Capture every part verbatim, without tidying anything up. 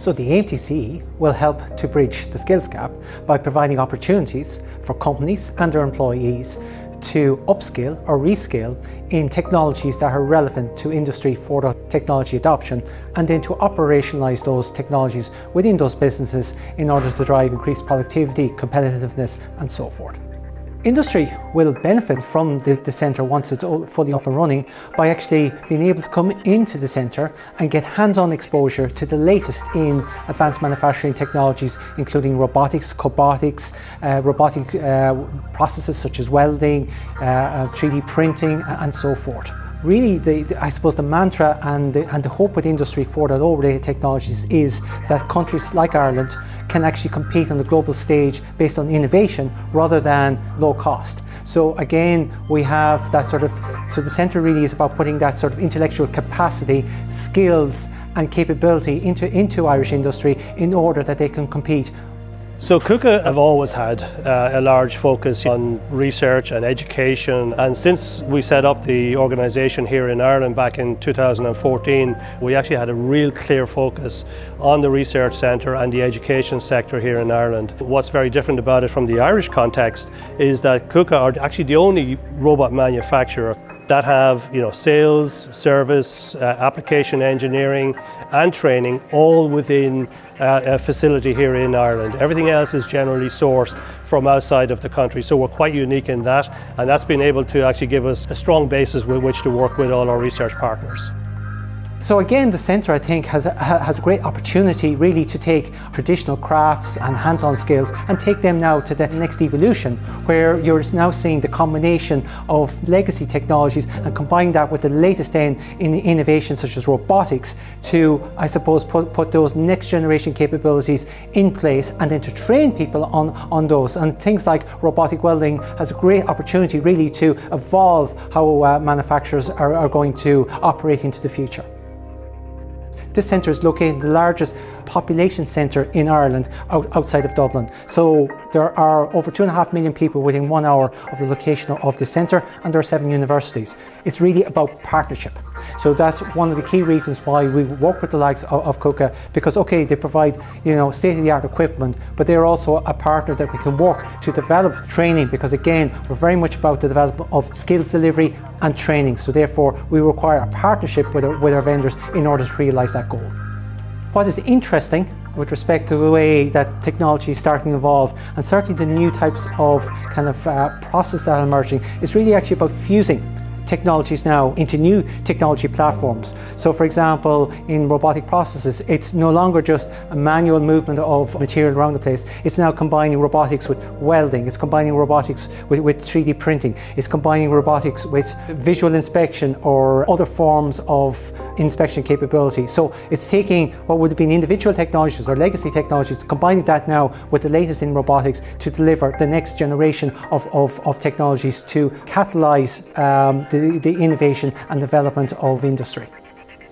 So the A M T C will help to bridge the skills gap by providing opportunities for companies and their employees to upskill or reskill in technologies that are relevant to Industry four point oh technology adoption, and then to operationalise those technologies within those businesses in order to drive increased productivity, competitiveness and so forth. Industry will benefit from the, the centre once it's all fully up and running by actually being able to come into the centre and get hands-on exposure to the latest in advanced manufacturing technologies, including robotics, cobotics, uh, robotic uh, processes such as welding, uh, three D printing and so forth. Really, the, the, I suppose the mantra and the, and the hope with Industry four point oh related technologies is that countries like Ireland can actually compete on the global stage based on innovation rather than low cost. So again, we have that sort of, so the centre really is about putting that sort of intellectual capacity, skills and capability into, into Irish industry in order that they can compete. So KUKA have always had uh, a large focus on research and education, and since we set up the organisation here in Ireland back in two thousand fourteen, we actually had a real clear focus on the research centre and the education sector here in Ireland. What's very different about it from the Irish context is that KUKA are actually the only robot manufacturer that have, you know, sales, service, uh, application engineering and training all within uh, a facility here in Ireland. Everything else is generally sourced from outside of the country, so we're quite unique in that, and that's been able to actually give us a strong basis with which to work with all our research partners. So again, the centre, I think, has a, has a great opportunity really to take traditional crafts and hands-on skills and take them now to the next evolution, where you're now seeing the combination of legacy technologies and combine that with the latest in, in innovation such as robotics to, I suppose, put, put those next generation capabilities in place and then to train people on, on those. And things like robotic welding has a great opportunity really to evolve how uh, manufacturers are, are going to operate into the future. This centre is located in the largest population centre in Ireland out, outside of Dublin. So there are over two and a half million people within one hour of the location of the centre, and there are seven universities. It's really about partnership. So that's one of the key reasons why we work with the likes of, of KUKA, because okay, they provide, you know, state-of-the-art equipment, but they're also a partner that we can work to develop training, because again, we're very much about the development of skills delivery and training. So therefore, we require a partnership with our, with our vendors in order to realise that goal. What is interesting with respect to the way that technology is starting to evolve, and certainly the new types of kind of uh, process that are emerging, is really actually about fusing technologies now into new technology platforms. So for example, in robotic processes, it's no longer just a manual movement of material around the place. It's now combining robotics with welding. It's combining robotics with, with three D printing. It's combining robotics with visual inspection or other forms of inspection capability. So it's taking what would have been individual technologies or legacy technologies, combining that now with the latest in robotics to deliver the next generation of, of, of technologies to catalyze um, the the innovation and development of industry.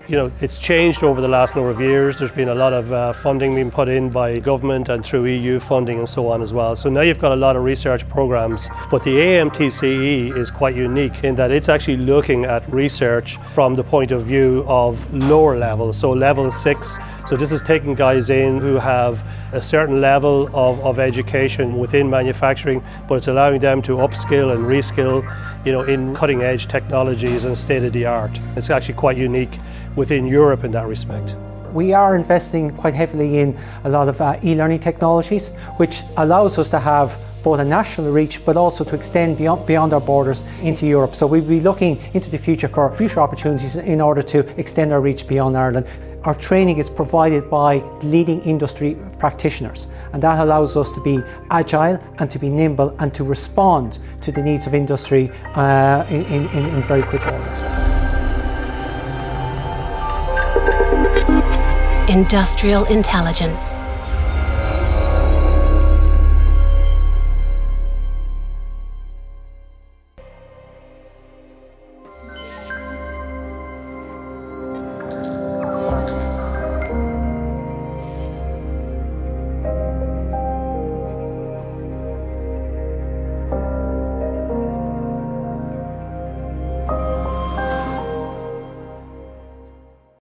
You know, it's changed over the last number of years. There's been a lot of uh, funding being put in by government and through E U funding and so on as well. So now you've got a lot of research programs, but the A M T C E is quite unique in that it's actually looking at research from the point of view of lower levels, so level six. So this is taking guys in who have a certain level of, of education within manufacturing, but it's allowing them to upskill and reskill, you know, in cutting edge technologies and state of the art. It's actually quite unique within Europe in that respect. We are investing quite heavily in a lot of uh, e-learning technologies, which allows us to have both a national reach but also to extend beyond, beyond our borders into Europe. So we'll be looking into the future for future opportunities in order to extend our reach beyond Ireland. Our training is provided by leading industry practitioners, and that allows us to be agile and to be nimble and to respond to the needs of industry uh, in, in, in very quick order. Industrial intelligence.